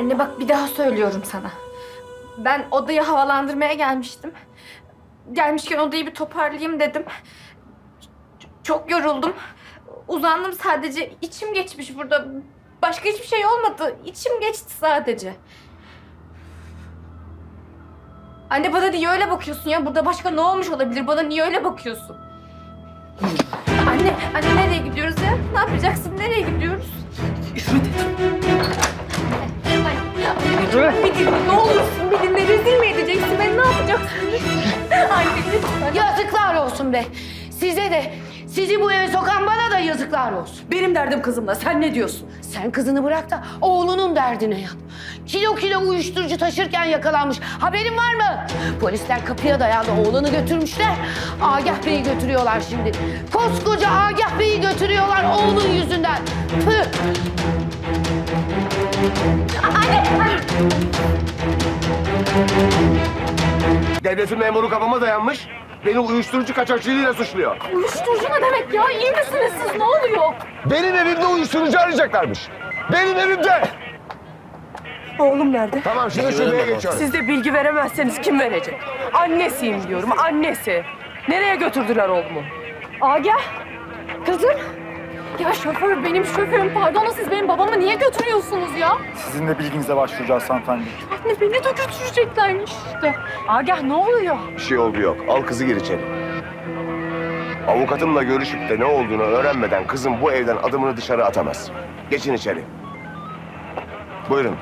Anne bak bir daha söylüyorum sana. Ben odayı havalandırmaya gelmiştim. Gelmişken odayı bir toparlayayım dedim. Çok yoruldum. Uzandım sadece. İçim geçmiş burada. Başka hiçbir şey olmadı. İçim geçti sadece. Anne bana niye öyle bakıyorsun ya? Burada başka ne olmuş olabilir? Bana niye öyle bakıyorsun? Anne nereye gidiyoruz ya? Ne yapacaksın? Nereye gidiyoruz? İsmet ne olursun bir dinle, rezil mi edeceksin? Ben ne yapacaksın? Anne, yazıklar olsun be. Size de, sizi bu eve sokan bana da yazıklar olsun. Benim derdim kızımla, sen ne diyorsun? Sen kızını bırak da oğlunun derdine yat. Kilo kilo uyuşturucu taşırken yakalanmış. Haberin var mı? Polisler kapıya dayandı, oğlunu götürmüşler. Agah Bey'i götürüyorlar şimdi. Koskoca Agah Bey'i götürüyorlar oğlun yüzünden. Püh! Anne! Devletin memuru kafama dayanmış. Beni uyuşturucu kaçakçılığıyla suçluyor. Uyuşturucu ne demek ya? İyi misiniz siz? Ne oluyor? Benim evimde uyuşturucu arayacaklarmış. Benim evimde! Oğlum nerede? Tamam şimdi şubeye geçiyorum. Siz de bilgi veremezseniz kim verecek? Annesiyim diyorum, annesi. Nereye götürdüler oğlumu? Agah, kızım. Ya şoför benim şoförüm. Pardon siz benim babamı niye götürüyorsunuz ya? Sizin de bilginize başvuracağız hanımefendi. Anne beni de götüreceklermiş işte. Agah ne oluyor? Bir şey oldu yok. Al kızı gir içeri. Avukatımla görüşüp de ne olduğunu öğrenmeden kızım bu evden adımını dışarı atamaz. Geçin içeri. Buyurun.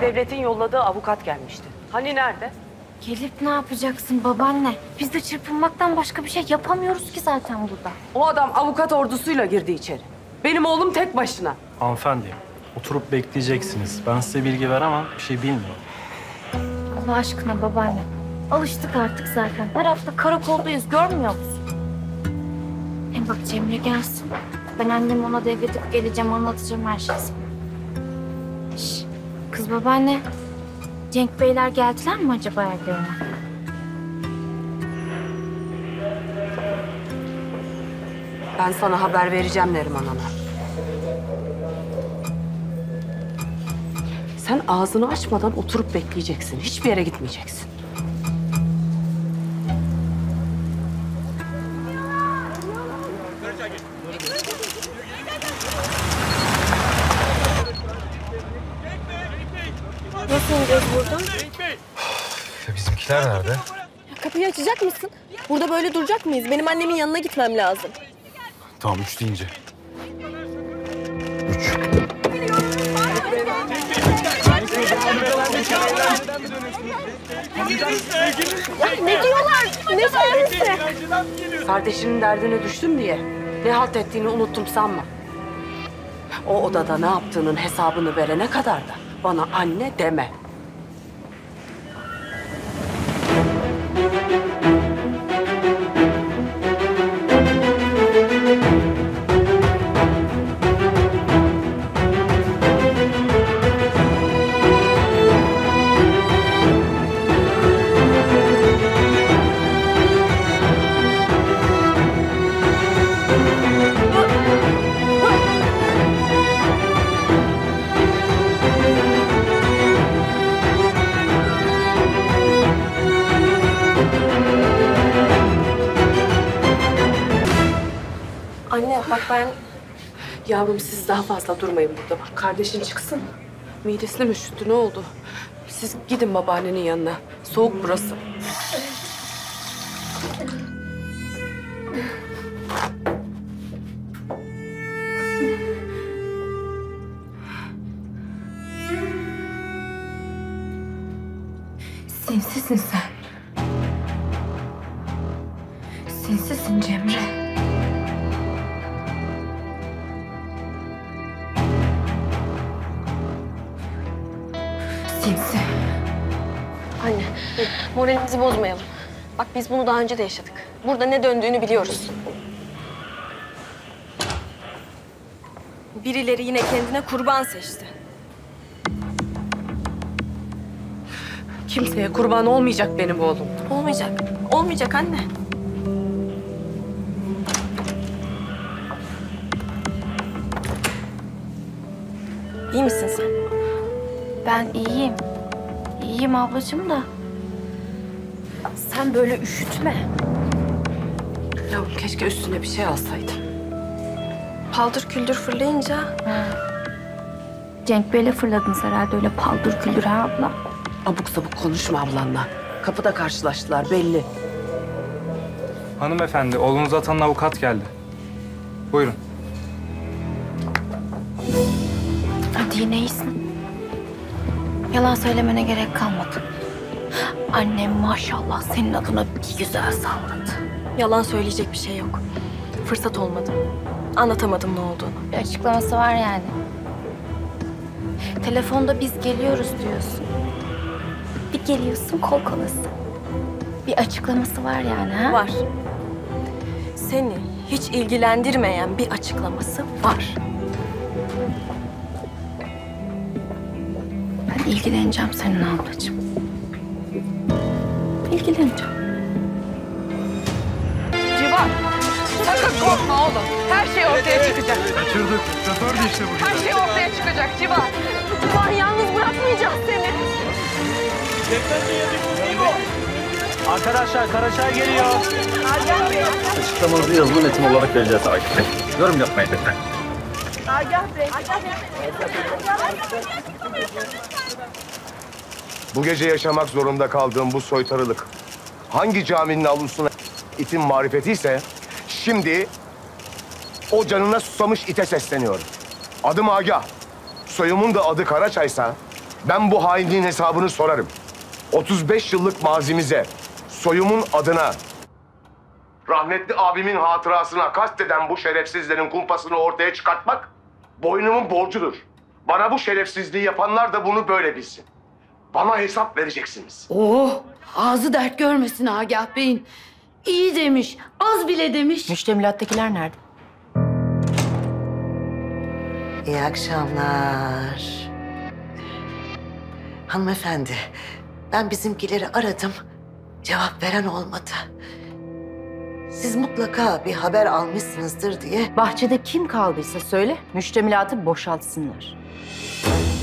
Devletin yolladığı avukat gelmişti. Hani nerede? Gelip ne yapacaksın babaanne? Biz de çırpınmaktan başka bir şey yapamıyoruz ki zaten burada. O adam avukat ordusuyla girdi içeri. Benim oğlum tek başına. Hanımefendi, oturup bekleyeceksiniz. Ben size bilgi veremem, bir şey bilmiyorum. Allah aşkına babaanne. Alıştık artık zaten. Her hafta karakoldayız, görmüyor musun? Hem bak Cemre gelsin. Ben annemi ona devredip geleceğim, anlatacağım her şeyi. Kız babaanne, Cenk Beyler geldiler mi acaba evlerine? Ben sana haber vereceğim Neriman Hanım. Sen ağzını açmadan oturup bekleyeceksin. Hiçbir yere gitmeyeceksin. Bizimkiler nerede? Ya kapıyı açacak mısın? Burada böyle duracak mıyız? Benim annemin yanına gitmem lazım. Tamam, 3 deyince. 3. Ne diyorlar? Ne söylüyorsun? Kardeşinin derdine düştüm diye ne halt ettiğini unuttum sanma. O odada ne yaptığının hesabını verene kadar da bana anne deme. Yavrum siz daha fazla durmayın burada. Bak kardeşin çıksın. Midesine mi üşüttü, ne oldu? Siz gidin babaannenin yanına. Soğuk burası. Sensizsin sen. Sensizsin Cemre. Kimse. Anne, moralimizi bozmayalım. Bak biz bunu daha önce de yaşadık. Burada ne döndüğünü biliyoruz. Birileri yine kendine kurban seçti. Kimseye kurban olmayacak benim oğlum. Olmayacak. Olmayacak anne. İyi misin sen? Ben iyiyim. İyiyim ablacığım da. Sen böyle üşütme. Yavrum keşke üstüne bir şey alsaydım. Paldır küldür fırlayınca... Cenk Bey'le fırladınız herhalde öyle paldır küldür ha abla? Abuk sabuk konuşma ablanla. Kapıda karşılaştılar belli. Hanımefendi, oğlunuz atanan avukat geldi. Buyurun. Hadi yine iyisin. Yalan söylemene gerek kalmadı. Annem maşallah senin adına bir güzel salladı. Yalan söyleyecek bir şey yok. Fırsat olmadı. Anlatamadım ne olduğunu. Bir açıklaması var yani. Telefonda biz geliyoruz diyorsun. Bir geliyorsun kol kolası. Bir açıklaması var yani ha? Var. Seni hiç ilgilendirmeyen bir açıklaması var. Ben ilgileneceğim senin ablacığım. İlgileneceğim. Civan, sakın korkma oğlum. Her şey ortaya çıkacak. Kaçırdık. Şoför işte bu. Her şey ortaya çıkacak Civan. Civan yalnız bırakmayacağız seni. Arkadaşlar Karaçay geliyor. Açıklamanızı yazılı netim olarak vereceğiz. Yorum yapmayın lütfen. Agah Bey. Bu gece yaşamak zorunda kaldığım bu soytarılık hangi caminin avlusuna itin marifetiyse şimdi o canına susamış ite sesleniyorum. Adım Agah. Soyumun da adı Karaçaysa ben bu hainliğin hesabını sorarım. 35 yıllık mazimize, soyumun adına, rahmetli abimin hatırasına kasteden bu şerefsizlerin kumpasını ortaya çıkartmak boynumun borcudur. Bana bu şerefsizliği yapanlar da bunu böyle bilsin. Bana hesap vereceksiniz. Oh, ağzı dert görmesin Agah Bey'in. İyi demiş, az bile demiş. Müştemilattakiler nerede? İyi akşamlar. Hanımefendi, ben bizimkileri aradım, cevap veren olmadı. Siz mutlaka bir haber almışsınızdır diye... Bahçede kim kaldıysa söyle, müştemilatı boşaltsınlar.